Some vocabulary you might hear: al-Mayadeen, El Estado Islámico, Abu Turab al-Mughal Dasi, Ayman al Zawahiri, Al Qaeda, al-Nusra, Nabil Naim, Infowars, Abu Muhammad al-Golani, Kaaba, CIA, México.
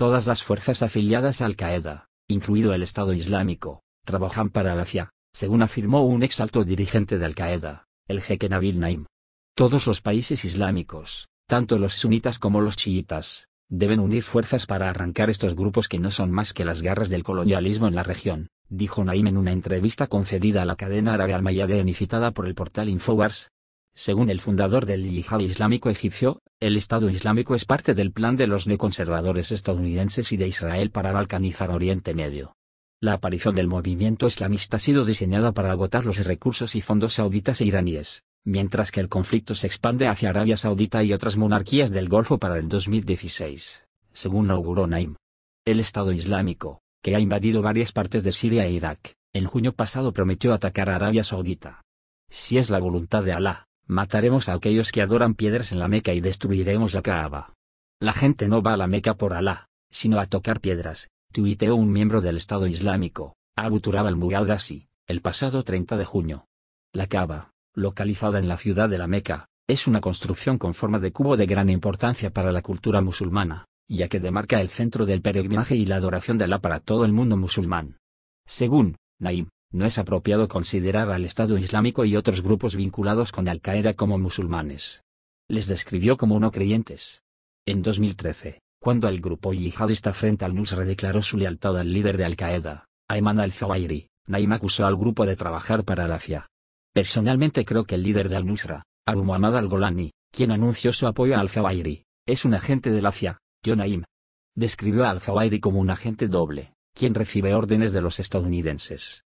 Todas las fuerzas afiliadas a Al Qaeda, incluido el Estado Islámico, trabajan para la CIA, según afirmó un ex alto dirigente de Al Qaeda, el jeque Nabil Naim. Todos los países islámicos, tanto los sunitas como los chiitas, deben unir fuerzas para arrancar estos grupos que no son más que las garras del colonialismo en la región, dijo Naim en una entrevista concedida a la cadena árabe al-Mayadeen y citada por el portal Infowars. Según el fundador del Yihad Islámico egipcio, el Estado Islámico es parte del plan de los neoconservadores estadounidenses y de Israel para balcanizar Oriente Medio. La aparición del movimiento islamista ha sido diseñada para agotar los recursos y fondos sauditas e iraníes, mientras que el conflicto se expande hacia Arabia Saudita y otras monarquías del Golfo para el 2016, según auguró Naim. El Estado Islámico, que ha invadido varias partes de Siria e Irak, en junio pasado prometió atacar a Arabia Saudita. Si es la voluntad de Alá, mataremos a aquellos que adoran piedras en la Meca y destruiremos la Kaaba. La gente no va a la Meca por Alá, sino a tocar piedras, tuiteó un miembro del Estado Islámico, Abu Turab al-Mughal Dasi, el pasado 30 de junio. La Kaaba, localizada en la ciudad de la Meca, es una construcción con forma de cubo de gran importancia para la cultura musulmana, ya que demarca el centro del peregrinaje y la adoración de Alá para todo el mundo musulmán. Según Naim, no es apropiado considerar al Estado Islámico y otros grupos vinculados con Al Qaeda como musulmanes. Les describió como no creyentes. En 2013, cuando el grupo yihadista Frente al-Nusra declaró su lealtad al líder de Al Qaeda, Ayman al Zawahiri, Naim acusó al grupo de trabajar para la CIA. Personalmente creo que el líder de al-Nusra, Abu Muhammad al-Golani, quien anunció su apoyo a al Zawahiri, es un agente de la CIA. Naim describió a al-Zawahiri como un agente doble, quien recibe órdenes de los estadounidenses,